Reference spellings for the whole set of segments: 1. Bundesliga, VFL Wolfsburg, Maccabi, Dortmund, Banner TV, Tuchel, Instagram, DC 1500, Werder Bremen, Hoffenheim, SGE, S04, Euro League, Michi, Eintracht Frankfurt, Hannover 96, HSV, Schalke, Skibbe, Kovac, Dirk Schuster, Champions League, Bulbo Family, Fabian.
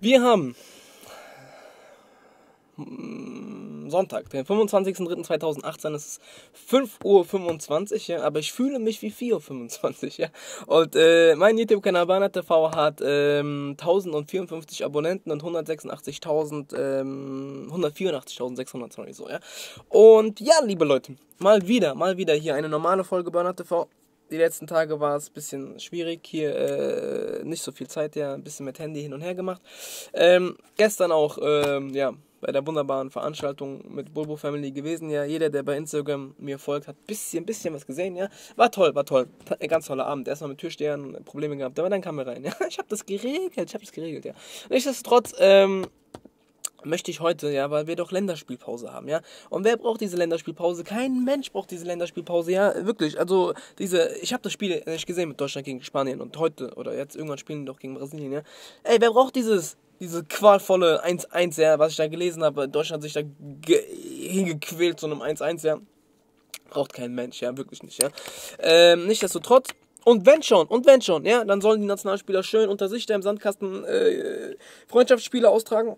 Wir haben Sonntag, den 25.03.2018, es ist 5:25 Uhr, ja, aber ich fühle mich wie 4:25 Uhr, ja. Und mein YouTube-Kanal Banner TV hat 1054 Abonnenten und 184.600, sorry, so, ja. Und ja, liebe Leute, mal wieder hier eine normale Folge Banner TV. Die letzten Tage war es ein bisschen schwierig, hier nicht so viel Zeit, ja, ein bisschen mit Handy hin und her gemacht. Gestern auch, ja, bei der wunderbaren Veranstaltung mit Bulbo Family gewesen, ja, jeder, der bei Instagram mir folgt, hat ein bisschen was gesehen, ja, war toll, ein ganz toller Abend, erstmal mit Türstehern Probleme gehabt, aber dann kamen wir rein, ja, ich habe das geregelt, ja. Nichtsdestotrotz, möchte ich heute, ja, weil wir doch Länderspielpause haben, ja. Und wer braucht diese Länderspielpause? Kein Mensch braucht diese Länderspielpause, ja, wirklich. Also, ich habe das Spiel nicht gesehen mit Deutschland gegen Spanien und heute oder jetzt irgendwann spielen die doch gegen Brasilien, ja. Ey, wer braucht diese qualvolle 1-1, ja, was ich da gelesen habe? Deutschland hat sich da hingequält zu einem 1-1, ja. Braucht kein Mensch, ja, wirklich nicht, ja. Nichtsdestotrotz, und wenn schon, ja, dann sollen die Nationalspieler schön unter sich da im Sandkasten Freundschaftsspiele austragen.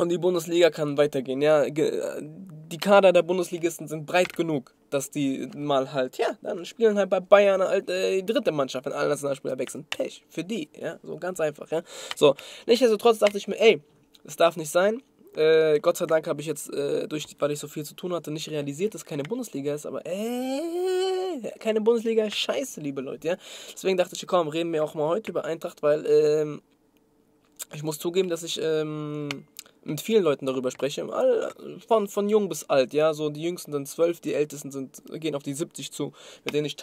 Und die Bundesliga kann weitergehen, ja. Die Kader der Bundesligisten sind breit genug, dass die mal halt, ja, dann spielen halt bei Bayern halt die dritte Mannschaft, wenn alle Nationalspieler wechseln. Pech für die, ja, so ganz einfach, ja. So, nichtsdestotrotz dachte ich mir, ey, das darf nicht sein. Gott sei Dank habe ich jetzt, weil ich so viel zu tun hatte, nicht realisiert, dass keine Bundesliga ist, aber keine Bundesliga ist scheiße, liebe Leute, ja. Deswegen dachte ich, komm, reden wir auch mal heute über Eintracht, weil, ich muss zugeben, dass ich, mit vielen Leuten darüber spreche, von jung bis alt, ja, so die Jüngsten sind 12, die Ältesten gehen auf die 70 zu, mit denen ich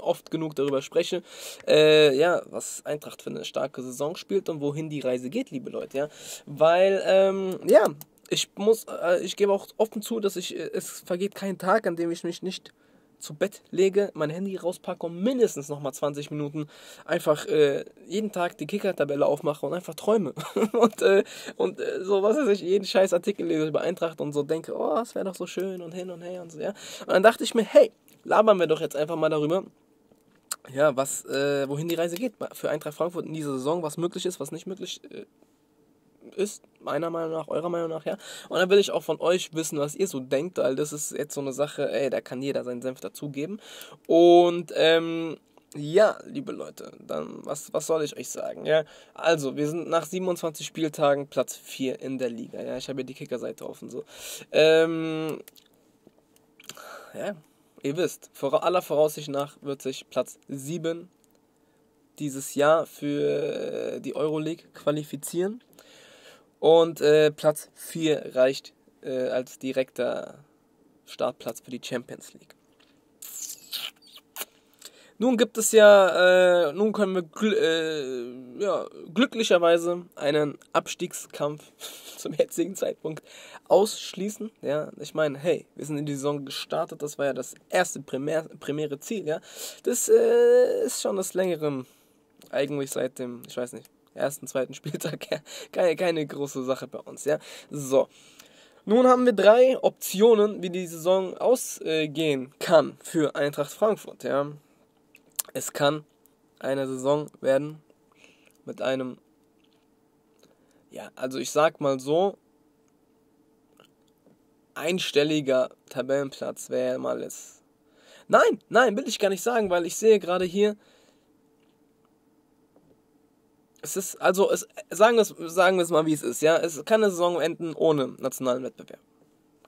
oft genug darüber spreche, ja, was Eintracht für eine starke Saison spielt und wohin die Reise geht, liebe Leute, ja, weil, ja, ich gebe auch offen zu, dass es vergeht kein Tag, an dem ich mich nicht zu Bett lege, mein Handy rauspacke und mindestens nochmal 20 Minuten einfach jeden Tag die Kicker-Tabelle aufmache und einfach träume. und so, was weiß ich, jeden scheiß Artikel lese über Eintracht und so denke, oh, es wäre doch so schön und hin und her und so, ja. Und dann dachte ich mir, hey, labern wir doch jetzt einfach mal darüber, ja, wohin die Reise geht für Eintracht Frankfurt in dieser Saison, was möglich ist, was nicht möglich ist, meiner Meinung nach, eurer Meinung nach, ja. Und dann will ich auch von euch wissen, was ihr so denkt, weil das ist jetzt so eine Sache, ey, da kann jeder seinen Senf dazugeben. Und, ja, liebe Leute, dann, was soll ich euch sagen, ja? Also, wir sind nach 27 Spieltagen Platz 4 in der Liga, ja. Ich habe hier die Kickerseite offen, so. Ja, ihr wisst, aller Voraussicht nach wird sich Platz 7 dieses Jahr für die Euroleague qualifizieren. Und Platz 4 reicht als direkter Startplatz für die Champions League. Nun gibt es ja, nun können wir glücklicherweise einen Abstiegskampf zum jetzigen Zeitpunkt ausschließen. Ja, ich meine, hey, wir sind in die Saison gestartet, das war ja das erste primäre Ziel. Ja, das ist schon das Längere, eigentlich seit dem, ich weiß nicht, ersten, zweiten Spieltag, ja. Keine große Sache bei uns, ja. So, nun haben wir 3 Optionen, wie die Saison ausgehen kann für Eintracht Frankfurt, ja. Es kann eine Saison werden mit einem, ja, also ich sag mal so, einstelliger Tabellenplatz wäre mal es. Nein, will ich gar nicht sagen, weil ich sehe gerade hier, sagen wir es mal, wie es ist, ja. Es kann eine Saison enden ohne nationalen Wettbewerb.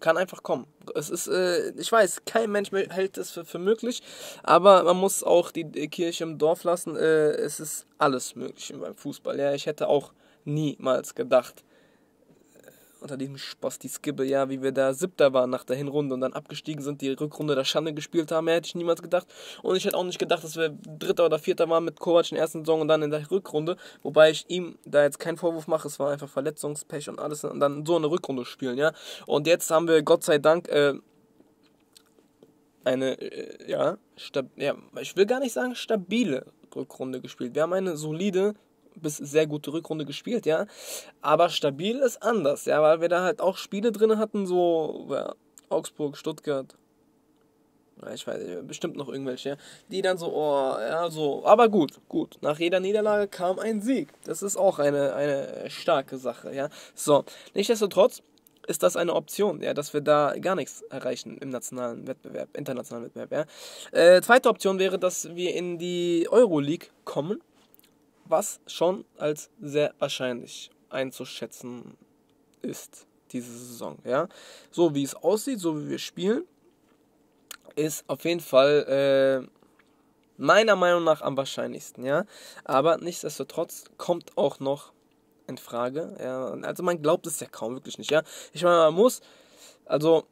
Kann einfach kommen. Es ist, ich weiß, kein Mensch hält es für möglich, aber man muss auch die Kirche im Dorf lassen. Es ist alles möglich beim Fußball, ja. Ich hätte auch niemals gedacht, unter diesem Sposti-Skibbe, ja, wie wir da 7. waren nach der Hinrunde und dann abgestiegen sind, die Rückrunde der Schande gespielt haben, hätte ich niemals gedacht. Und ich hätte auch nicht gedacht, dass wir 3. oder 4. waren mit Kovac in der ersten Saison und dann in der Rückrunde, wobei ich ihm da jetzt keinen Vorwurf mache, es war einfach Verletzungspech und alles und dann so eine Rückrunde spielen, ja. Und jetzt haben wir Gott sei Dank eine, ich will gar nicht sagen stabile Rückrunde gespielt. Wir haben eine solide bis sehr gute Rückrunde gespielt, ja, aber stabil ist anders, ja, weil wir da halt auch Spiele drin hatten, so, ja, Augsburg, Stuttgart, ich weiß nicht, bestimmt noch irgendwelche, die dann so, oh, ja, so, aber gut, nach jeder Niederlage kam ein Sieg, das ist auch eine starke Sache, ja, so, nichtsdestotrotz ist das eine Option, ja, dass wir da gar nichts erreichen im nationalen Wettbewerb, internationalen Wettbewerb, ja, zweite Option wäre, dass wir in die Euroleague kommen, was schon als sehr wahrscheinlich einzuschätzen ist, diese Saison, ja, so wie es aussieht, so wie wir spielen, ist auf jeden Fall meiner Meinung nach am wahrscheinlichsten, ja, aber nichtsdestotrotz kommt auch noch in Frage, ja, also man glaubt es ja kaum, wirklich nicht, ja, ich meine, man muss, also,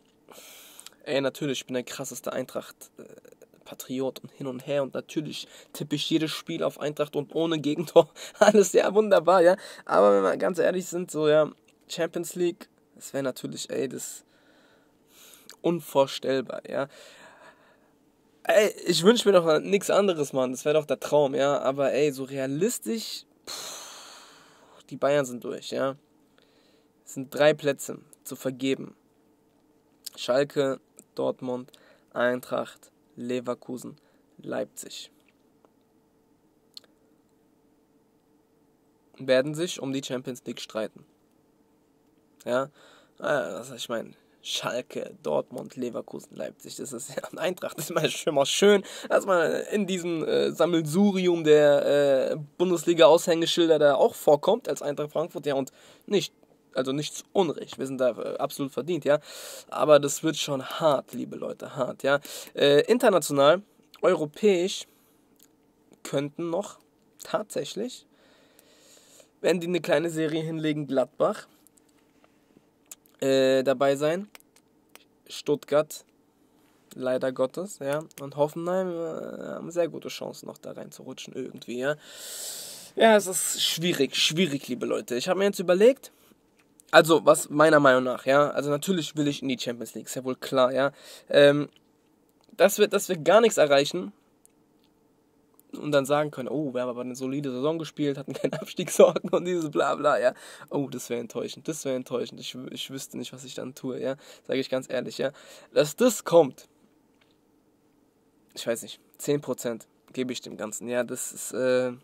ey, natürlich, ich bin der krasseste Eintracht-Patriot und hin und her und natürlich tippe ich jedes Spiel auf Eintracht und ohne Gegentor, alles, ja, wunderbar, ja, aber wenn wir ganz ehrlich sind, so, ja, Champions League, das wäre natürlich, ey, das unvorstellbar, ja. Ey, ich wünsche mir doch nichts anderes, Mann. Das wäre doch der Traum, ja. Aber ey, so realistisch, die Bayern sind durch, ja. Es sind 3 Plätze zu vergeben. Schalke, Dortmund, Eintracht, Leverkusen, Leipzig. Werden sich um die Champions League streiten. Ja, was ich meine. Schalke, Dortmund, Leverkusen, Leipzig, das ist ja Eintracht, das ist immer schön, dass man in diesem Sammelsurium der Bundesliga-Aushängeschilder da auch vorkommt, als Eintracht Frankfurt, ja, und nicht, also nichts Unrecht, wir sind da absolut verdient, ja, aber das wird schon hart, liebe Leute, hart, ja, international, europäisch könnten noch tatsächlich, wenn die eine kleine Serie hinlegen, Gladbach, dabei sein, Stuttgart, leider Gottes, ja, und Hoffenheim haben sehr gute Chancen noch da reinzurutschen irgendwie, ja. Ja, es ist schwierig, liebe Leute. Ich habe mir jetzt überlegt, also was meiner Meinung nach, ja, also natürlich will ich in die Champions League, ist ja wohl klar, ja, dass wir gar nichts erreichen und dann sagen können, oh, wir haben aber eine solide Saison gespielt, hatten keine Abstiegssorgen und dieses Blabla, ja. Oh, das wäre enttäuschend. Ich wüsste nicht, was ich dann tue, ja. Sage ich ganz ehrlich, ja. Dass das kommt, ich weiß nicht, 10% gebe ich dem Ganzen, ja. Das ist, 10%.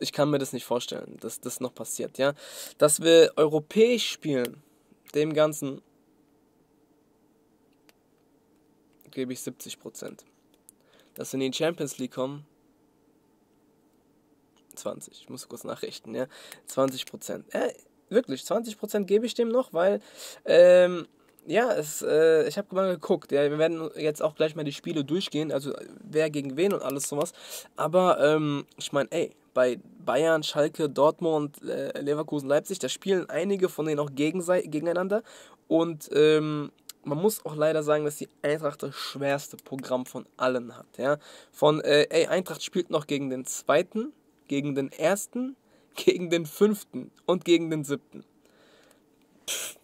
Ich kann mir das nicht vorstellen, dass das noch passiert, ja. Dass wir europäisch spielen, dem Ganzen gebe ich 70%. Dass wir in die Champions League kommen, 20, ich muss kurz nachrichten, ja, 20%, wirklich, 20% gebe ich dem noch, weil, ja, ich habe mal geguckt, ja, wir werden jetzt auch gleich mal die Spiele durchgehen, also wer gegen wen und alles sowas, aber, ich meine, ey, bei Bayern, Schalke, Dortmund, Leverkusen, Leipzig, da spielen einige von denen auch gegeneinander und, man muss auch leider sagen, dass die Eintracht das schwerste Programm von allen hat, ja. Von, Eintracht spielt noch gegen den 2., gegen den 1., gegen den 5. und gegen den 7. Pff,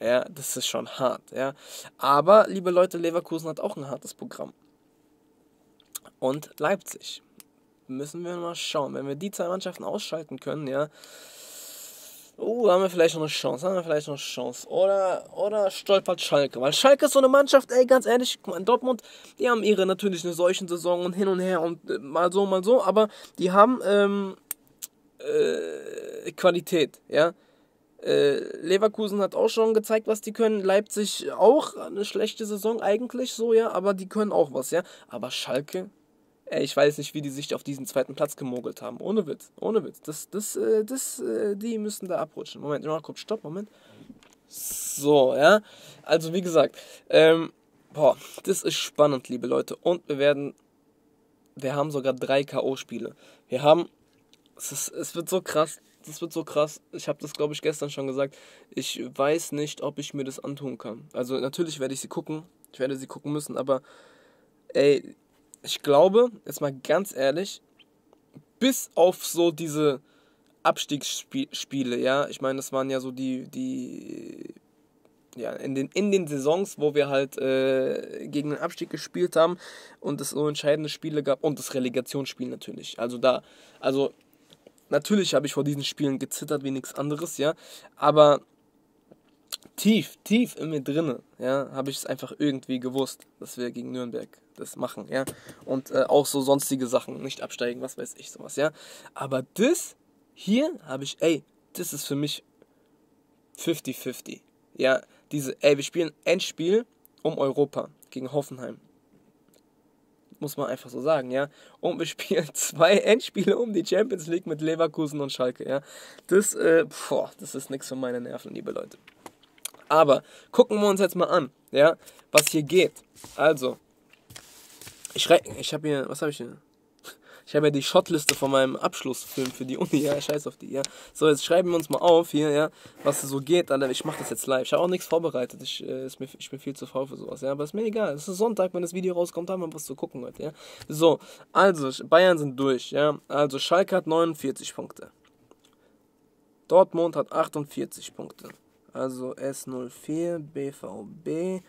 ja, das ist schon hart, ja. Aber, liebe Leute, Leverkusen hat auch ein hartes Programm. Und Leipzig. Müssen wir mal schauen. Wenn wir die 2 Mannschaften ausschalten können, ja. Oh, haben wir vielleicht noch eine Chance, Oder stolpert Schalke, weil Schalke ist so eine Mannschaft, ey, ganz ehrlich, guck mal, in Dortmund, die haben ihre natürlich eine solchen Saison und hin und her und mal so, aber die haben Qualität, ja. Leverkusen hat auch schon gezeigt, was die können, Leipzig auch, eine schlechte Saison eigentlich, so, ja, aber die können auch was, ja, aber Schalke... Ey, ich weiß nicht, wie die sich auf diesen 2. Platz gemogelt haben. Ohne Witz. Die müssen da abrutschen. Moment, Jakob, stopp, Moment. So, ja. Also, wie gesagt, das ist spannend, liebe Leute. Und wir haben sogar 3 K.O.-Spiele. Es wird so krass. Ich habe das, glaube ich, gestern schon gesagt. Ich weiß nicht, ob ich mir das antun kann. Also, natürlich werde ich sie gucken. Ich werde sie gucken müssen, aber, ey... Ich glaube, jetzt mal ganz ehrlich, bis auf so diese Abstiegsspiele, ja, ich meine, das waren ja so die ja, in den Saisons, wo wir halt gegen den Abstieg gespielt haben und es so entscheidende Spiele gab und das Relegationsspiel natürlich, also natürlich habe ich vor diesen Spielen gezittert wie nichts anderes, ja, aber tief in mir drinne, ja, habe ich es einfach irgendwie gewusst, dass wir gegen Nürnberg das machen, ja. Und auch so sonstige Sachen, nicht absteigen, was weiß ich, sowas, ja. Aber das hier habe ich, ey, das ist für mich 50-50, ja. Diese, ey, wir spielen Endspiel um Europa gegen Hoffenheim. Muss man einfach so sagen, ja. Und wir spielen 2 Endspiele um die Champions League mit Leverkusen und Schalke, ja. Das, das ist nichts für meine Nerven, liebe Leute. Aber gucken wir uns jetzt mal an, ja, was hier geht. Also, ich habe hier, was habe ich hier? Ich habe ja die Shotliste von meinem Abschlussfilm für die Uni, ja, scheiß auf die, ja. So, jetzt schreiben wir uns mal auf hier, ja, was so geht, Alter, ich mache das jetzt live. Ich habe auch nichts vorbereitet, ich bin viel zu faul für sowas, ja, aber ist mir egal. Es ist Sonntag, wenn das Video rauskommt, haben wir was zu gucken heute, ja. So, also, Bayern sind durch, ja, also Schalke hat 49 Punkte. Dortmund hat 48 Punkte. Also S04, BVB,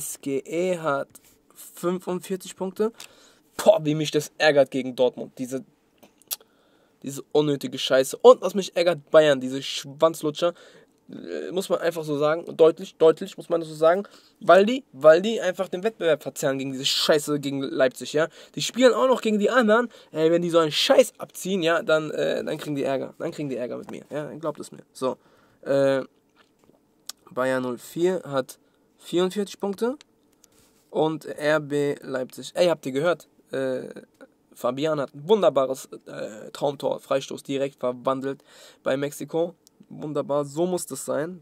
SGE hat 45 Punkte. Boah, wie mich das ärgert gegen Dortmund, diese unnötige Scheiße. Und was mich ärgert, Bayern, diese Schwanzlutscher, muss man einfach so sagen, deutlich muss man das so sagen, weil die einfach den Wettbewerb verzerren gegen diese Scheiße gegen Leipzig, ja. Die spielen auch noch gegen die anderen, ey, wenn die so einen Scheiß abziehen, ja, dann kriegen die Ärger, mit mir, ja, dann glaubt es mir. So, Bayern 04 hat 44 Punkte und RB Leipzig. Ey, habt ihr gehört? Fabian hat ein wunderbares Traumtor, Freistoß direkt verwandelt bei Mexiko. Wunderbar, so muss das sein,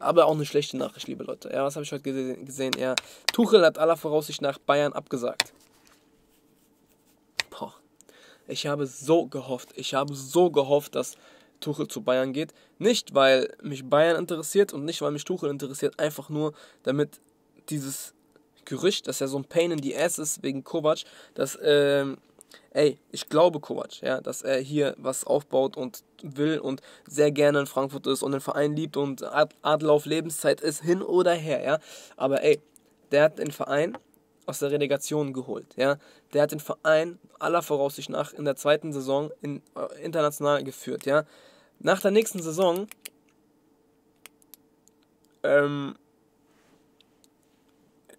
Aber auch eine schlechte Nachricht, liebe Leute. Ja, was habe ich heute gesehen? Ja, Tuchel hat aller Voraussicht nach Bayern abgesagt. Boah, ich habe so gehofft, dass Tuchel zu Bayern geht. Nicht, weil mich Bayern interessiert und nicht, weil mich Tuchel interessiert, einfach nur, damit dieses Gerücht, dass er so ein Pain in the Ass ist wegen Kovac, dass, ich glaube Kovac, ja, dass er hier was aufbaut und will und sehr gerne in Frankfurt ist und den Verein liebt und Adel auf Lebenszeit ist, hin oder her, ja, aber der hat den Verein aus der Relegation geholt, ja, der hat den Verein aller Voraussicht nach in der zweiten Saison international geführt, ja. Nach der nächsten Saison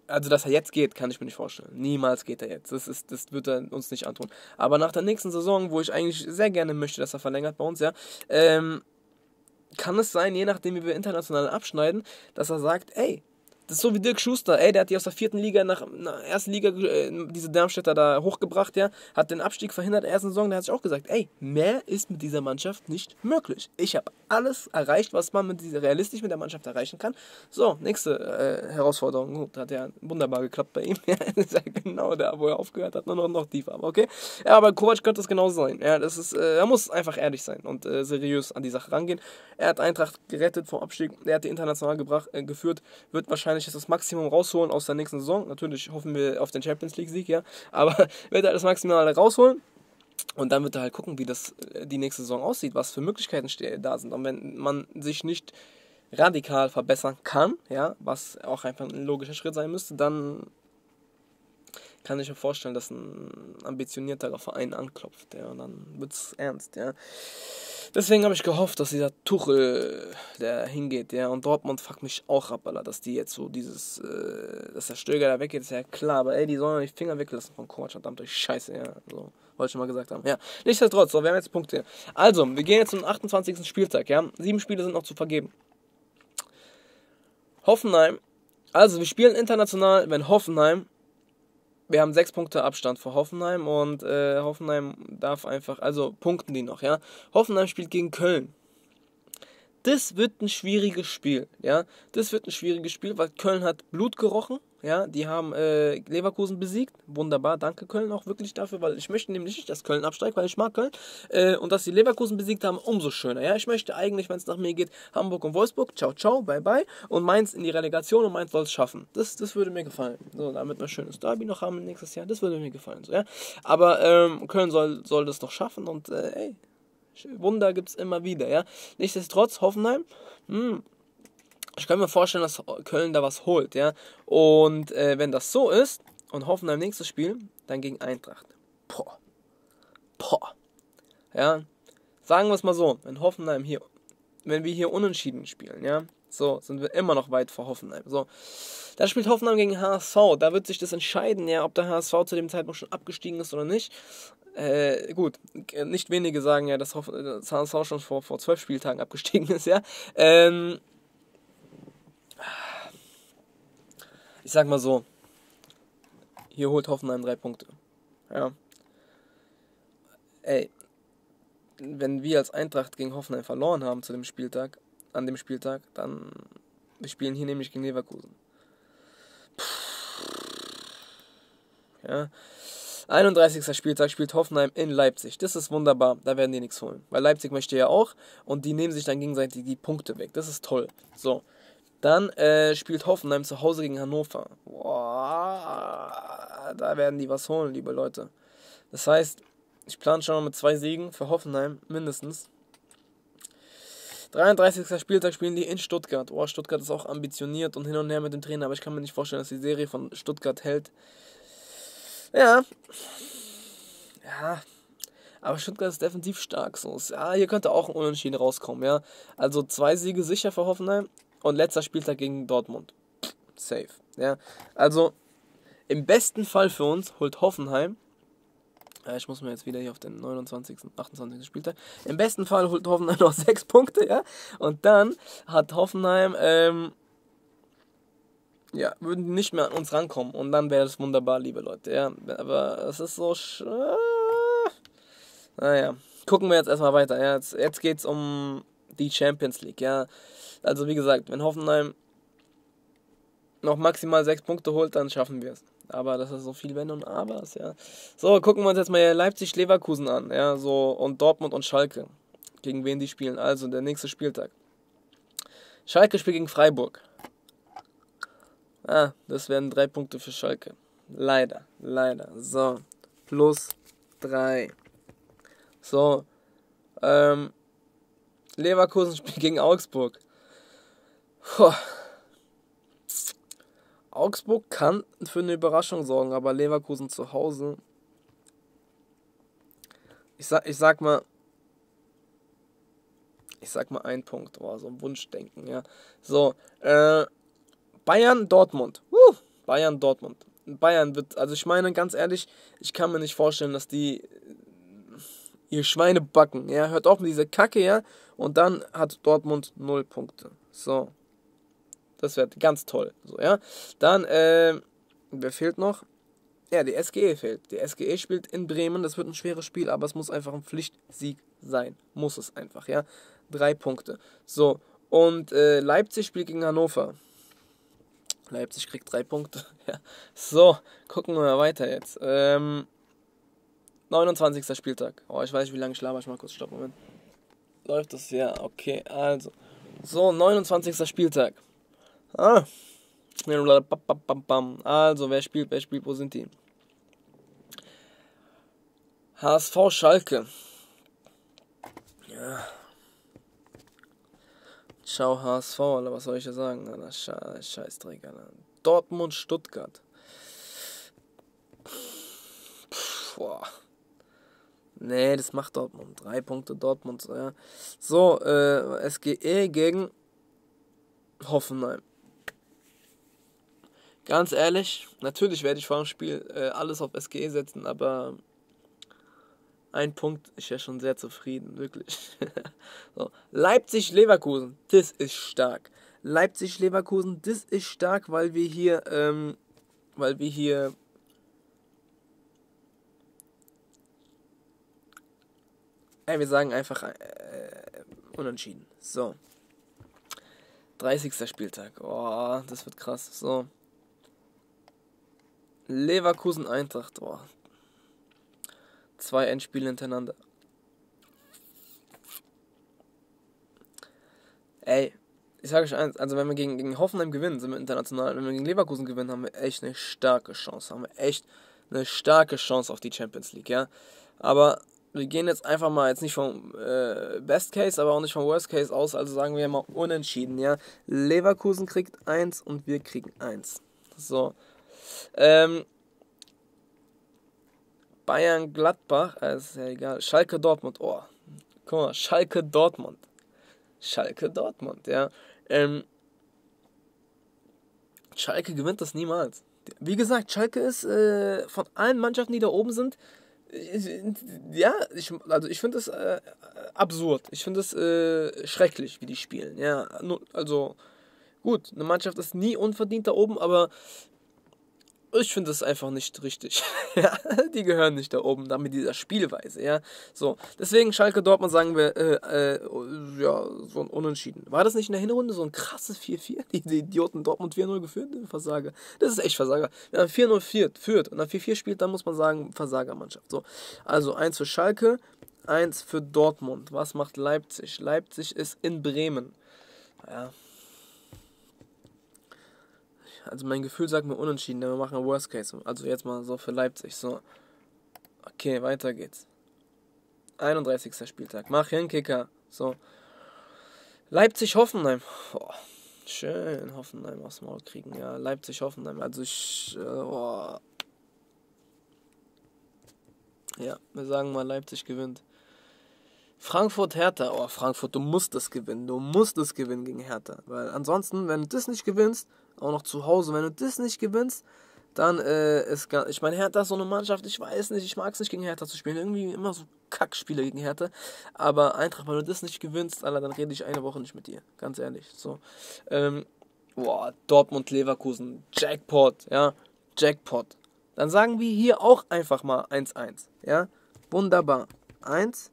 also dass er jetzt geht, kann ich mir nicht vorstellen. Niemals geht er jetzt. Das wird er uns nicht antun. Aber nach der nächsten Saison, wo ich eigentlich sehr gerne möchte, dass er verlängert bei uns, ja, kann es sein, je nachdem wie wir international abschneiden, dass er sagt, ey, das ist so wie Dirk Schuster, ey, der hat die aus der 4. Liga nach 1. Liga, diese Darmstädter da hochgebracht, ja, hat den Abstieg verhindert in der ersten Saison, der hat sich auch gesagt, ey, mehr ist mit dieser Mannschaft nicht möglich. Ich habe alles erreicht, was man realistisch mit der Mannschaft erreichen kann. So, nächste Herausforderung, gut, hat ja wunderbar geklappt bei ihm, ja, ist ja genau da, wo er aufgehört hat, nur noch tiefer, aber okay. Ja, aber Kovac könnte es genau sein, ja, das ist, er muss einfach ehrlich sein und seriös an die Sache rangehen. Er hat Eintracht gerettet vom Abstieg, er hat die international geführt, wird wahrscheinlich das Maximum rausholen aus der nächsten Saison. Natürlich hoffen wir auf den Champions League Sieg, ja, aber wird er das Maximale rausholen und dann wird er halt gucken, wie das die nächste Saison aussieht, was für Möglichkeiten da sind. Und wenn man sich nicht radikal verbessern kann, ja, was auch einfach ein logischer Schritt sein müsste, dann kann ich mir vorstellen, dass ein ambitionierterer Verein anklopft, ja, und dann wird es ernst, ja. Deswegen habe ich gehofft, dass dieser Tuchel, der hingeht, ja, und Dortmund fuckt mich auch ab, Alter, dass die jetzt so dieses, dass der Stöger da weggeht, ist ja klar, aber ey, die sollen die Finger weglassen von Kovac, verdammt, scheiße, ja, so, wollte ich schon mal gesagt haben, ja. Nichtsdestotrotz, so, wir haben jetzt Punkte. Also, wir gehen jetzt zum 28. Spieltag, ja, 7 Spiele sind noch zu vergeben. Hoffenheim, also, wir spielen international, wenn Hoffenheim, wir haben 6 Punkte Abstand vor Hoffenheim und Hoffenheim darf einfach, also punkten die noch, ja. Hoffenheim spielt gegen Köln. Das wird ein schwieriges Spiel, ja. Das wird ein schwieriges Spiel, weil Köln hat Blut gerochen, ja. Die haben Leverkusen besiegt, wunderbar, danke Köln auch wirklich dafür, weil ich möchte nämlich nicht, dass Köln absteigt, weil ich mag Köln. Und dass die Leverkusen besiegt haben, umso schöner, ja. Ich möchte eigentlich, wenn es nach mir geht, Hamburg und Wolfsburg, ciao, ciao, bye, bye. Und Mainz in die Relegation und Mainz soll es schaffen. Das würde mir gefallen. So, damit wir ein schönes Derby noch haben nächstes Jahr, das würde mir gefallen, so, ja. Aber Köln soll das noch schaffen und ey, Wunder gibt es immer wieder, ja. Nichtsdestotrotz, Hoffenheim, ich kann mir vorstellen, dass Köln da was holt, ja. Und wenn das so ist und Hoffenheim nächstes Spiel, dann gegen Eintracht. Boah. Ja, sagen wir es mal so, wenn wir hier unentschieden spielen, ja, So, sind wir immer noch weit vor Hoffenheim. So, da spielt Hoffenheim gegen HSV. Da wird sich das entscheiden, ja, ob der HSV zu dem Zeitpunkt schon abgestiegen ist oder nicht. Gut, nicht wenige sagen ja, dass das HSV schon vor 12 Spieltagen abgestiegen ist, ja. Ich sag mal so, hier holt Hoffenheim 3 Punkte. Ja. Ey, wenn wir als Eintracht gegen Hoffenheim verloren haben zu dem Spieltag, an dem Spieltag, dann wir spielen hier nämlich gegen Leverkusen. Ja. 31. Spieltag spielt Hoffenheim in Leipzig. Das ist wunderbar, da werden die nichts holen. Weil Leipzig möchte ja auch und die nehmen sich dann gegenseitig die Punkte weg. Das ist toll. So, dann spielt Hoffenheim zu Hause gegen Hannover. Boah, da werden die was holen, liebe Leute. Das heißt, ich plane schon mal mit 2 Siegen für Hoffenheim mindestens. 33. Spieltag spielen die in Stuttgart. Oh, Stuttgart ist auch ambitioniert und hin und her mit dem Trainer, aber ich kann mir nicht vorstellen, dass die Serie von Stuttgart hält. Ja. Ja. Aber Stuttgart ist defensiv stark. So. Ja, hier könnte auch ein Unentschieden rauskommen, ja. Also 2 Siege sicher für Hoffenheim und letzter Spieltag gegen Dortmund. Safe. Ja. Also im besten Fall für uns holt Hoffenheim. Ich muss mir jetzt wieder hier auf den 28. Spieltag. Im besten Fall holt Hoffenheim noch 6 Punkte, ja. Und dann hat Hoffenheim, ja, würden die nicht mehr an uns rankommen. Und dann wäre das wunderbar, liebe Leute, ja. Aber es ist so... Naja, gucken wir jetzt erstmal weiter, ja. Jetzt geht es um die Champions League, ja. Also wie gesagt, wenn Hoffenheim noch maximal 6 Punkte holt, dann schaffen wir es. Aber das ist so viel Wenn und Abers, ja. So, gucken wir uns jetzt mal Leipzig-Leverkusen an, ja, so, und Dortmund und Schalke, gegen wen die spielen, also der nächste Spieltag. Schalke spielt gegen Freiburg. Ah, das werden 3 Punkte für Schalke. Leider, leider, so, plus 3. So, Leverkusen spielt gegen Augsburg. Puh. Augsburg kann für eine Überraschung sorgen, aber Leverkusen zu Hause. Ich sag mal 1 Punkt, oh, so ein Wunschdenken, ja. So, Bayern, Dortmund. Bayern, Dortmund. Bayern wird, also ich meine ganz ehrlich, ich kann mir nicht vorstellen, dass die ihr Schweine backen, ja. Hört auf mit dieser Kacke, ja. Und dann hat Dortmund 0 Punkte. So. Das wird ganz toll. So, ja. Dann, wer fehlt noch? Ja, die SGE fehlt. Die SGE spielt in Bremen. Das wird ein schweres Spiel, aber es muss einfach ein Pflichtsieg sein. Muss es einfach, ja. 3 Punkte. So, und Leipzig spielt gegen Hannover. Leipzig kriegt 3 Punkte. Ja. So, gucken wir mal weiter jetzt. 29. Spieltag. Oh, ich weiß nicht, wie lange ich laber. Ich mach kurz Stopp. Moment. Läuft das? Ja, okay. Also, so, 29. Spieltag. Ah. Also, wer spielt, wo sind die? HSV Schalke. Ja. Ciao HSV, Alter, was soll ich ja sagen? Alter, Scheißdreck, Alter. Dortmund Stuttgart. Boah. Nee, das macht Dortmund. 3 Punkte Dortmund, ja. So, SGE gegen Hoffenheim. Ganz ehrlich, natürlich werde ich vor dem Spiel alles auf SGE setzen, aber 1 Punkt ist ja schon sehr zufrieden, wirklich. So. Leipzig-Leverkusen, das ist stark. Leipzig-Leverkusen, das ist stark, weil wir hier wir sagen einfach unentschieden. So. 30. Spieltag. Oh, das wird krass. So. Leverkusen-Eintracht, oh. 2 Endspiele hintereinander. Ey, ich sage euch eins, also wenn wir gegen Hoffenheim gewinnen, sind wir international, wenn wir gegen Leverkusen gewinnen, haben wir echt eine starke Chance, auf die Champions League, ja. Aber wir gehen jetzt einfach mal, jetzt nicht vom Best Case, aber auch nicht vom Worst Case aus, also sagen wir mal unentschieden, ja. Leverkusen kriegt 1 und wir kriegen 1. So. Bayern Gladbach, ist ja egal. Schalke Dortmund, oh. Guck mal, Schalke Dortmund. Ja. Schalke gewinnt das niemals. Wie gesagt, Schalke ist von allen Mannschaften, die da oben sind, ja, ich finde das absurd. Ich finde das schrecklich, wie die spielen. Ja, also gut, eine Mannschaft ist nie unverdient da oben, aber ich finde das einfach nicht richtig. Ja, die gehören nicht da oben, da mit dieser Spielweise. Ja, so. Deswegen Schalke Dortmund sagen wir, ja, so ein Unentschieden. War das nicht in der Hinrunde so ein krasses 4-4? Die Idioten Dortmund 4-0 geführt? Versager. Das ist echt Versager. Wenn man 4-0 führt und dann 4-4 spielt, dann muss man sagen, Versagermannschaft. So. Also 1 für Schalke, 1 für Dortmund. Was macht Leipzig? Leipzig ist in Bremen. Naja. Also mein Gefühl sagt mir unentschieden, denn wir machen einen Worst Case. Also jetzt mal so für Leipzig. So. Okay, weiter geht's. 31. Spieltag. Mach hier einen Kicker. So. Leipzig-Hoffenheim. Oh, schön Hoffenheim aufs Maul kriegen. Ja, Leipzig-Hoffenheim. Also ich... oh. Ja, wir sagen mal, Leipzig gewinnt. Frankfurt-Hertha. Oh, Frankfurt, du musst das gewinnen. Du musst das gewinnen gegen Hertha. Weil ansonsten, wenn du das nicht gewinnst... auch noch zu Hause, wenn du das nicht gewinnst, dann ist gar... Ich meine, Hertha ist so eine Mannschaft, ich weiß nicht, ich mag es nicht, gegen Hertha zu spielen, irgendwie immer so Kackspiele gegen Hertha, aber Eintracht, wenn du das nicht gewinnst, Alter, dann rede ich eine Woche nicht mit dir, ganz ehrlich, so. Boah, Dortmund-Leverkusen, Jackpot, ja, Jackpot. Dann sagen wir hier auch einfach mal 1-1, ja, wunderbar, 1.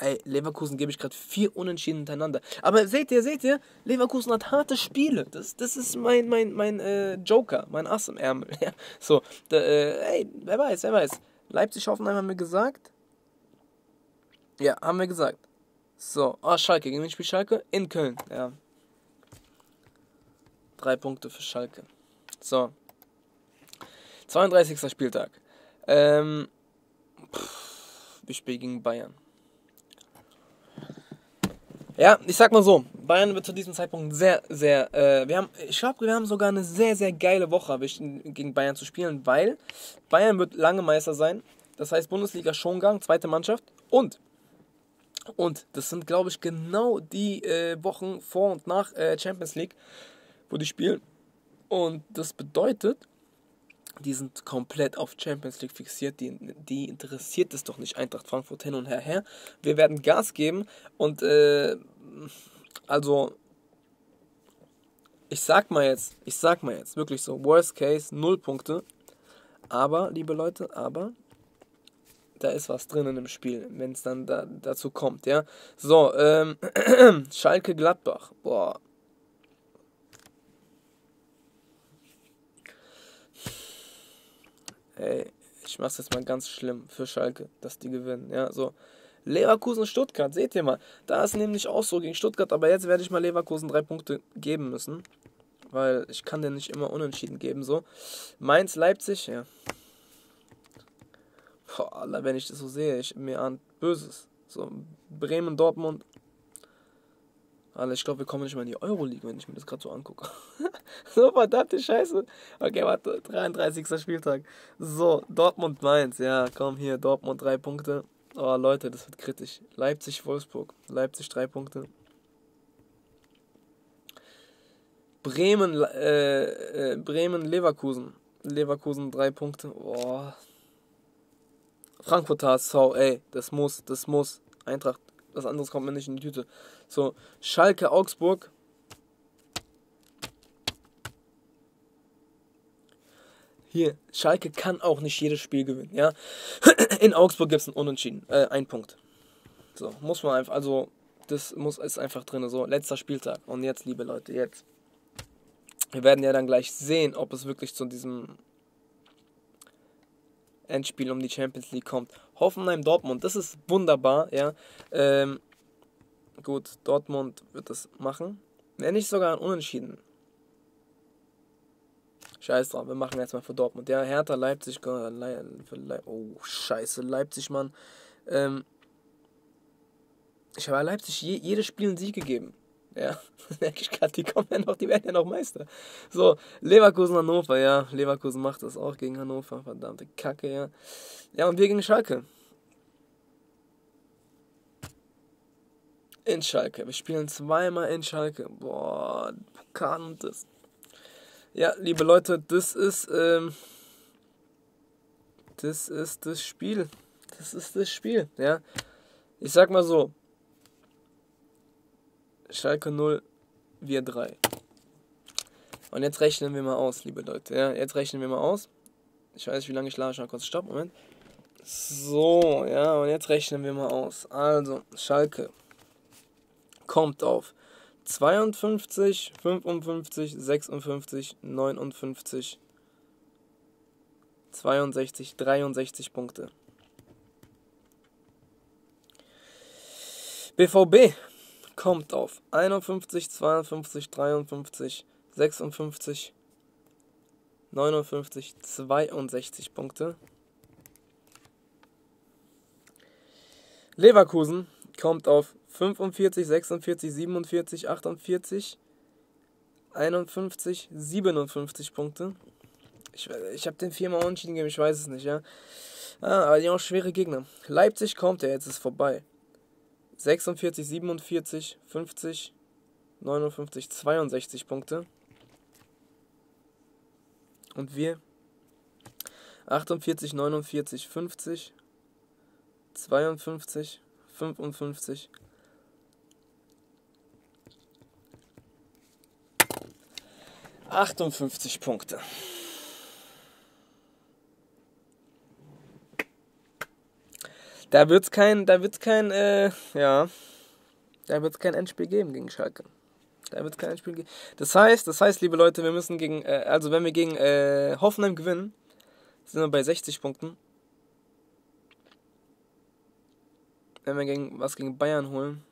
Ey, Leverkusen gebe ich gerade 4 Unentschieden hintereinander. Aber seht ihr, Leverkusen hat harte Spiele. Das ist mein Joker, mein Ass im Ärmel. Ja, so, ey, wer weiß. Leipzig-Hoffenheim haben wir gesagt. Ja, haben wir gesagt. So, ah, Schalke, gegen wen spielt Schalke? In Köln, ja. 3 Punkte für Schalke. So. 32. Spieltag. Wir spielen gegen Bayern. Ja, ich sag mal so, Bayern wird zu diesem Zeitpunkt sehr, sehr, ich glaube, wir haben sogar eine sehr, sehr geile Woche gegen Bayern zu spielen, weil Bayern wird lange Meister sein, das heißt Bundesliga Schongang, zweite Mannschaft und das sind, glaube ich, genau die Wochen vor und nach Champions League, wo die spielen und das bedeutet, die sind komplett auf Champions League fixiert, die interessiert es doch nicht, Eintracht Frankfurt hin und her. Wir werden Gas geben und also ich sag mal jetzt wirklich so, worst case 0 Punkte, aber liebe Leute, da ist was drin in dem Spiel, wenn es dann dazu kommt, ja. So, Schalke Gladbach, boah. Ey, ich mach's jetzt mal ganz schlimm für Schalke, dass die gewinnen, ja, so. Leverkusen-Stuttgart, seht ihr mal, da ist nämlich auch so gegen Stuttgart, aber jetzt werde ich mal Leverkusen 3 Punkte geben müssen, weil ich kann denen nicht immer unentschieden geben, so. Mainz-Leipzig, ja. Boah, Alter, wenn ich das so sehe, mir ahnt Böses, so. Bremen-Dortmund. Alter, ich glaube, wir kommen nicht mal in die Euroleague, wenn ich mir das gerade so angucke. So, verdammte Scheiße. Okay, warte, 33. Spieltag. So, Dortmund-Mainz. Ja, komm hier, Dortmund 3 Punkte. Oh, Leute, das wird kritisch. Leipzig-Wolfsburg. Leipzig 3 Punkte. Bremen-Leverkusen. Leverkusen 3 Punkte. Oh. Frankfurt HSV, ey, das muss. Eintracht. Was anderes kommt mir nicht in die Tüte. So, Schalke, Augsburg. Hier, Schalke kann auch nicht jedes Spiel gewinnen, ja. In Augsburg gibt es einen Unentschieden, 1 Punkt. So, muss man einfach, also, ist einfach drin, so, letzter Spieltag. Und jetzt, liebe Leute, jetzt. Wir werden ja dann gleich sehen, ob es wirklich zu diesem Endspiel um die Champions League kommt. Hoffenheim-Dortmund, das ist wunderbar, ja. Gut, Dortmund wird das machen. Wenn nicht sogar ein Unentschieden. Scheiß drauf, wir machen jetzt mal für Dortmund. Ja, Hertha, Leipzig, oh, scheiße, Leipzig, Mann. Ich habe Leipzig jedes Spiel einen Sieg gegeben. Ja, merke ich gerade, die werden ja noch Meister. So, Leverkusen, Hannover, ja, Leverkusen macht das auch gegen Hannover, verdammte Kacke, ja. Ja, und wir gegen Schalke. in Schalke. Wir spielen zweimal in Schalke. Boah, Pokal und das. Ja, liebe Leute, das ist das Spiel. Das ist das Spiel, ja. Ich sag mal so. Schalke 0, wir 3. Und jetzt rechnen wir mal aus, liebe Leute. Ja, jetzt rechnen wir mal aus. Ich weiß nicht, wie lange ich lache. Kurz Stopp, Moment. So, ja, und jetzt rechnen wir mal aus. Also, Schalke kommt auf 52, 55, 56, 59, 62, 63 Punkte. BVB kommt auf 51, 52, 53, 56, 59, 62 Punkte. Leverkusen kommt auf 45, 46, 47, 48, 51, 57 Punkte. Ich habe den viermal unentschieden gegeben, ich weiß es nicht, ja. Aber die haben auch schwere Gegner. Leipzig kommt, ja, jetzt ist vorbei. 46, 47, 50, 59, 62 Punkte. Und wir 48, 49, 50, 52, 55. ...58 Punkte. Da wird's kein... Da wird's kein Endspiel geben gegen Schalke. Da wird's kein Endspiel geben. Das heißt, liebe Leute, wir müssen gegen... also, wenn wir gegen Hoffenheim gewinnen, sind wir bei 60 Punkten. Wenn wir gegen Bayern holen.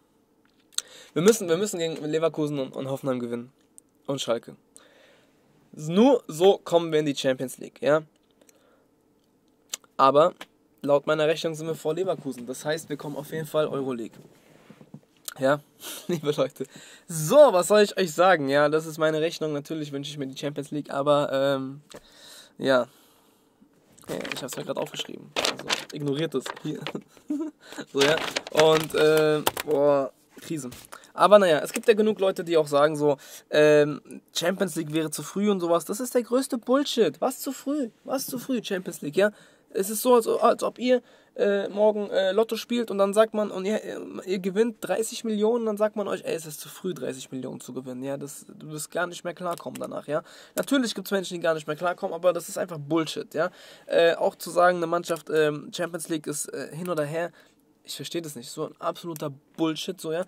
Wir müssen gegen Leverkusen und Hoffenheim gewinnen. Und Schalke. Nur so kommen wir in die Champions League, ja. Aber laut meiner Rechnung sind wir vor Leverkusen. Das heißt, wir kommen auf jeden Fall Euroleague. Ja, liebe Leute. So, was soll ich euch sagen? Ja, das ist meine Rechnung. Natürlich wünsche ich mir die Champions League, aber ja. Ja, ich habe es mir gerade aufgeschrieben. Also, ignoriert das. Hier. So, ja. Und, boah, Krise. Aber naja, es gibt ja genug Leute, die auch sagen so, Champions League wäre zu früh und sowas. Das ist der größte Bullshit. Was zu früh? Was zu früh, Champions League, ja? Es ist so, als ob ihr morgen Lotto spielt und dann sagt man, und ihr gewinnt 30 Millionen, dann sagt man euch, ey, es ist zu früh, 30 Millionen zu gewinnen, ja, du wirst gar nicht mehr klarkommen danach, ja. Natürlich gibt es Menschen, die gar nicht mehr klarkommen, aber das ist einfach Bullshit, ja. Auch zu sagen, eine Mannschaft, Champions League ist hin oder her, ich verstehe das nicht, so ein absoluter Bullshit, so, ja.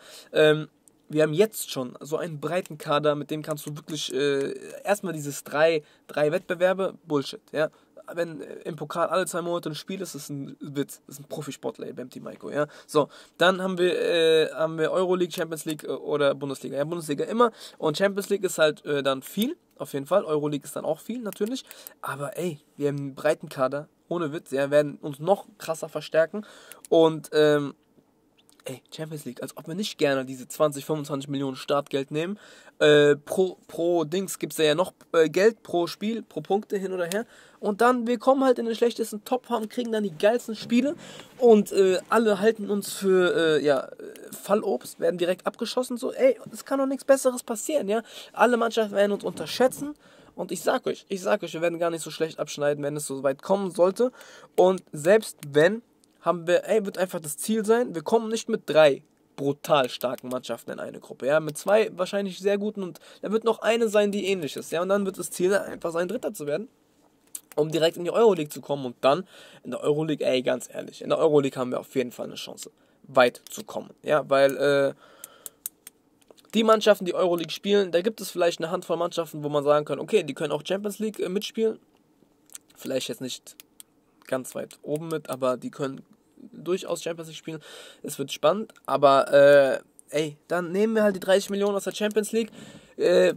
Wir haben jetzt schon so einen breiten Kader, mit dem kannst du wirklich, erstmal dieses drei Wettbewerbe, Bullshit, ja. Wenn im Pokal alle 2 Monate ein Spiel ist, ist ein Witz. Das ist ein Profisportler, beim Team Maiko, ja. So, dann haben wir Euroleague, Champions League oder Bundesliga. Ja, Bundesliga immer. Und Champions League ist halt dann viel, auf jeden Fall. Euroleague ist dann auch viel, natürlich. Aber ey, wir haben einen breiten Kader, ohne Witz. Ja, werden uns noch krasser verstärken. Und, ey, Champions League, als ob wir nicht gerne diese 20, 25 Millionen Startgeld nehmen. Pro Dings gibt es ja noch Geld pro Spiel, pro Punkte hin oder her. Und dann, wir kommen halt in den schlechtesten Top haben, kriegen dann die geilsten Spiele. Und alle halten uns für, ja, Fallobst, werden direkt abgeschossen. So, ey, es kann doch nichts Besseres passieren, ja. Alle Mannschaften werden uns unterschätzen. Und ich sag euch, wir werden gar nicht so schlecht abschneiden, wenn es so weit kommen sollte. Und selbst wenn... haben wir, ey, wird einfach das Ziel sein, wir kommen nicht mit 3 brutal starken Mannschaften in eine Gruppe, ja, mit 2 wahrscheinlich sehr guten und da wird noch eine sein, die ähnlich ist, ja, und dann wird das Ziel einfach sein, Dritter zu werden, um direkt in die Euroleague zu kommen und dann in der Euroleague, ey, ganz ehrlich, in der Euroleague haben wir auf jeden Fall eine Chance, weit zu kommen, ja, weil, die Mannschaften, die Euroleague spielen, da gibt es vielleicht eine Handvoll Mannschaften, wo man sagen kann, okay, die können auch Champions League mitspielen, vielleicht jetzt nicht ganz weit oben mit, aber die können durchaus Champions League spielen. Es wird spannend, aber ey, dann nehmen wir halt die 30 Millionen aus der Champions League,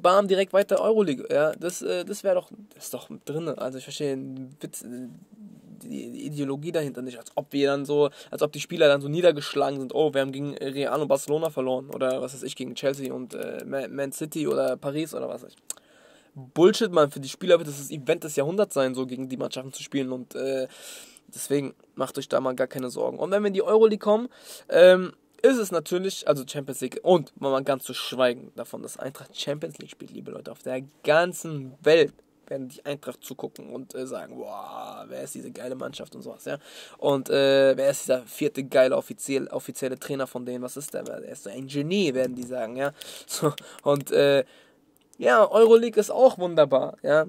bam, direkt weiter Euroleague. Ja, das wäre doch, das ist doch drin. Also ich verstehe den Witz, die Ideologie dahinter nicht, als ob die Spieler dann so niedergeschlagen sind. Oh, wir haben gegen Real und Barcelona verloren oder was weiß ich, gegen Chelsea und Man City oder Paris oder was weiß ich. Bullshit, Mann, für die Spieler wird das Event des Jahrhunderts sein, so gegen die Mannschaften zu spielen und deswegen macht euch da mal gar keine Sorgen. Und wenn wir in die Euroleague kommen, ist es natürlich, also Champions League, und mal ganz zu schweigen davon, dass Eintracht Champions League spielt, liebe Leute, auf der ganzen Welt werden die Eintracht zugucken und sagen, wow, wer ist diese geile Mannschaft und sowas, ja, und wer ist dieser vierte geile offizielle Trainer von denen, was ist der, er ist so ein Genie, werden die sagen, ja, so, und ja, Euroleague ist auch wunderbar, ja,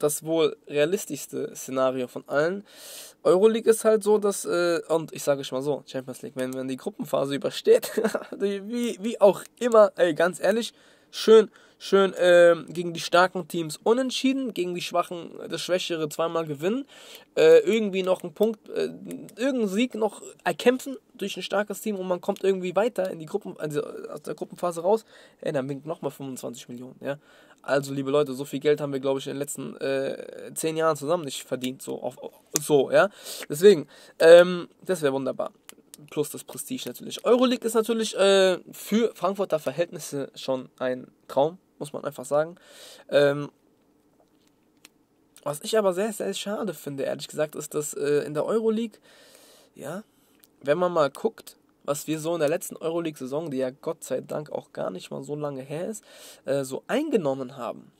das wohl realistischste Szenario von allen. Euroleague ist halt so, dass, und ich sage schon mal so, Champions League, wenn die Gruppenphase übersteht, wie auch immer, ey, ganz ehrlich, schön gegen die starken Teams unentschieden, gegen die schwachen, das Schwächere zweimal gewinnen, irgendwie noch einen Punkt, irgendeinen Sieg noch erkämpfen durch ein starkes Team und man kommt irgendwie weiter in die aus der Gruppenphase raus, ey, dann winkt nochmal 25 Millionen, ja. Also, liebe Leute, so viel Geld haben wir, glaube ich, in den letzten 10 Jahren zusammen nicht verdient, so, ja. Deswegen, das wäre wunderbar. Plus das Prestige natürlich. Euroleague ist natürlich für Frankfurter Verhältnisse schon ein Traum, muss man einfach sagen. Was ich aber sehr, sehr schade finde, ehrlich gesagt, ist, dass in der Euroleague, ja, wenn man mal guckt, was wir so in der letzten Euroleague-Saison, die ja Gott sei Dank auch gar nicht mal so lange her ist, so eingenommen haben.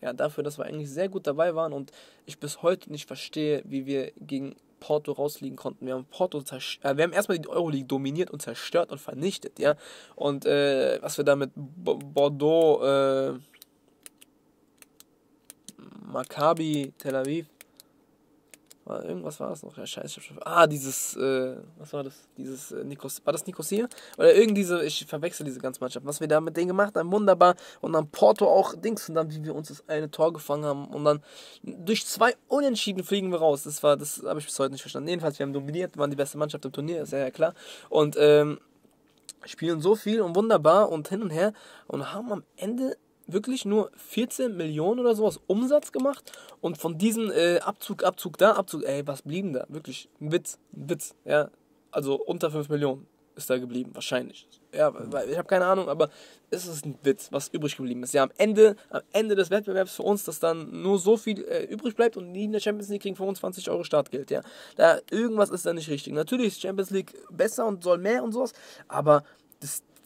Ja, dafür, dass wir eigentlich sehr gut dabei waren und ich bis heute nicht verstehe, wie wir gegen Porto rausliegen konnten. Wir haben erstmal die Euroleague dominiert und zerstört und vernichtet, ja. Und was wir da mit Bordeaux, Maccabi, Tel Aviv, irgendwas war das noch, ja, scheiße. Dieses, was war das? Dieses, war das Nicosia? Oder irgendwie diese, ich verwechsel diese ganze Mannschaft. Was wir da mit denen gemacht haben, wunderbar. Und dann Porto auch, Dings, und dann, wie wir uns das eine Tor gefangen haben. Und dann durch 2 Unentschieden fliegen wir raus. Das habe ich bis heute nicht verstanden. Jedenfalls, wir haben dominiert, waren die beste Mannschaft im Turnier, ist ja klar. Und, spielen so viel und wunderbar und hin und her und haben am Ende wirklich nur 14 Millionen oder sowas Umsatz gemacht und von diesem Abzug, ey, was blieben da? Wirklich, ein Witz, ja, also unter 5 Millionen ist da geblieben, wahrscheinlich, ja, ich habe keine Ahnung, aber es ist ein Witz, was übrig geblieben ist, ja, am Ende des Wettbewerbs für uns, dass dann nur so viel übrig bleibt und die in der Champions League kriegen 25 € Startgeld, ja, da irgendwas ist da nicht richtig, natürlich ist Champions League besser und soll mehr und sowas, aber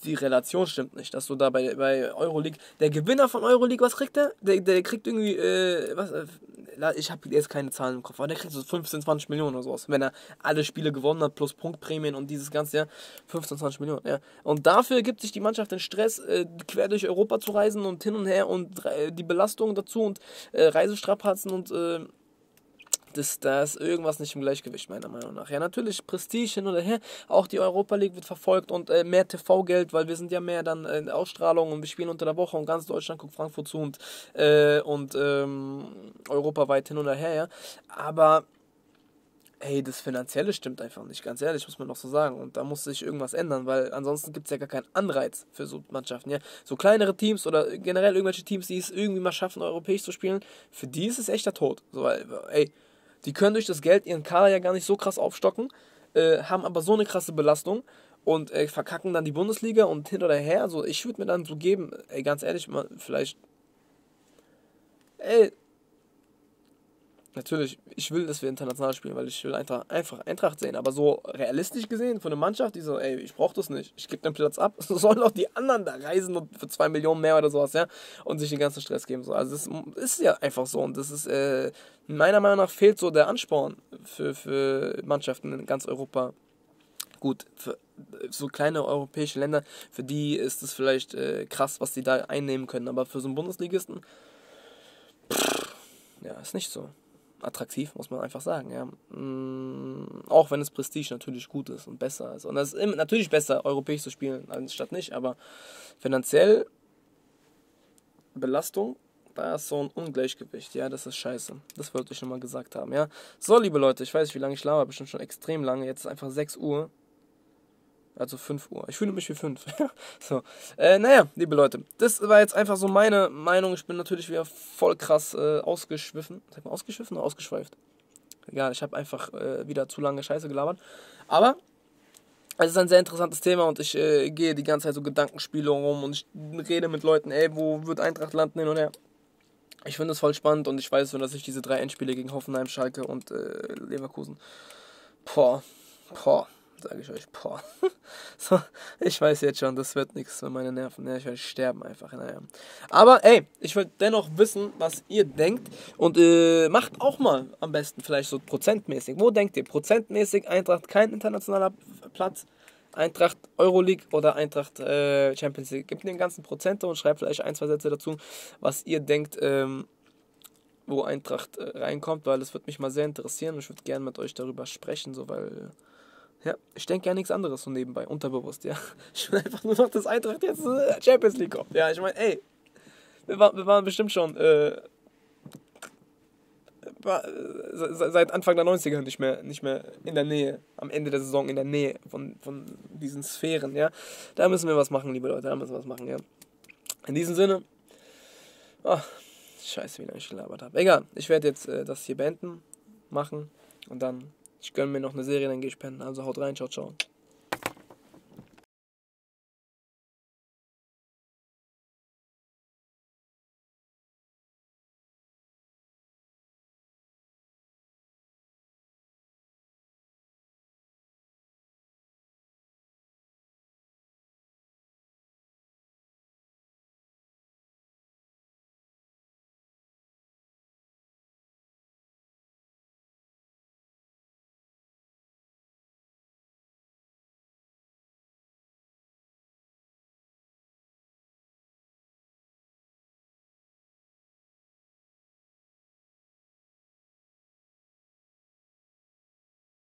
die Relation stimmt nicht, dass du da bei Euroleague, der Gewinner von Euroleague, was kriegt der? Der kriegt irgendwie, ich habe jetzt keine Zahlen im Kopf, aber der kriegt so 15, 20 Millionen oder sowas, wenn er alle Spiele gewonnen hat, plus Punktprämien und dieses ganze Jahr, 15, 20 Millionen, ja. Und dafür gibt sich die Mannschaft den Stress, quer durch Europa zu reisen und hin und her und die Belastung dazu und Reisestrapazen und, da ist irgendwas nicht im Gleichgewicht, meiner Meinung nach. Ja, natürlich, Prestige hin oder her, auch die Europa League wird verfolgt und mehr TV-Geld, weil wir sind ja mehr dann in der Ausstrahlung und wir spielen unter der Woche und ganz Deutschland guckt Frankfurt zu und europaweit hin oder her, ja. Aber, hey, das Finanzielle stimmt einfach nicht, ganz ehrlich, muss man doch so sagen. Und da muss sich irgendwas ändern, weil ansonsten gibt es ja gar keinen Anreiz für so Mannschaften, ja. So kleinere Teams oder generell irgendwelche Teams, die es irgendwie mal schaffen, europäisch zu spielen, für die ist es echter Tod. So, weil, ey, die können durch das Geld ihren Kader ja gar nicht so krass aufstocken, haben aber so eine krasse Belastung und verkacken dann die Bundesliga und hin oder her. Also ich würde mir dann so geben, ey, ganz ehrlich, man, vielleicht, ey, natürlich, ich will, dass wir international spielen, weil ich will einfach Eintracht sehen, aber so realistisch gesehen von der Mannschaft, die so, ey, ich brauche das nicht, ich gebe den Platz ab, so sollen auch die anderen da reisen und für 2 Millionen mehr oder sowas, ja, und sich den ganzen Stress geben, so, also das ist ja einfach so und das ist, meiner Meinung nach fehlt so der Ansporn für Mannschaften in ganz Europa. Gut, für so kleine europäische Länder, für die ist es vielleicht krass, was die da einnehmen können, aber für so einen Bundesligisten, pff, ja, ist nicht so attraktiv, muss man einfach sagen, ja. Auch wenn das Prestige natürlich gut ist und besser ist. Und es ist natürlich besser, europäisch zu spielen, anstatt nicht, aber finanziell Belastung, da ist so ein Ungleichgewicht, ja, das ist scheiße. Das wollte ich schon mal gesagt haben, ja. So, liebe Leute, ich weiß nicht, wie lange ich laber, bestimmt schon extrem lange. Jetzt ist einfach 6 Uhr. Also 5 Uhr. Ich fühle mich wie 5. So. Naja, liebe Leute, das war jetzt einfach so meine Meinung. Ich bin natürlich wieder voll krass ausgeschwiffen. Sag mal, ausgeschwiffen oder ausgeschweift? Egal, ich habe einfach wieder zu lange Scheiße gelabert. Aber es ist ein sehr interessantes Thema und ich gehe die ganze Zeit so Gedankenspiele rum und ich rede mit Leuten, ey, wo wird Eintracht landen hin und her? Ich finde es voll spannend und ich weiß nur, dass ich diese 3 Endspiele gegen Hoffenheim, Schalke und Leverkusen. Boah. sage ich euch, boah, so, ich weiß jetzt schon, das wird nichts für meine Nerven, ja, ich werde sterben einfach, naja. Aber ey, ich will dennoch wissen, was ihr denkt und macht auch mal am besten vielleicht so prozentmäßig, wo denkt ihr, prozentmäßig Eintracht kein internationaler Platz, Eintracht Euroleague oder Eintracht Champions League, gebt mir den ganzen Prozente und schreibt vielleicht ein, zwei Sätze dazu, was ihr denkt, wo Eintracht reinkommt, weil es würde mich mal sehr interessieren und ich würde gerne mit euch darüber sprechen, so, weil, ja, ich denke ja nichts anderes so nebenbei, unterbewusst, ja. Ich will einfach nur noch, dass Eintracht jetzt Champions League kommt. Ja, ich meine, ey, wir waren bestimmt schon seit Anfang der 90er nicht mehr in der Nähe, am Ende der Saison in der Nähe von diesen Sphären, ja. Da müssen wir was machen, liebe Leute, da müssen wir was machen, ja. In diesem Sinne, oh, scheiße, wie lange ich gelabert habe. Egal, ich werde jetzt das hier beenden, machen und dann, ich gönne mir noch eine Serie, dann gehe ich pennen. Also haut rein, ciao, ciao.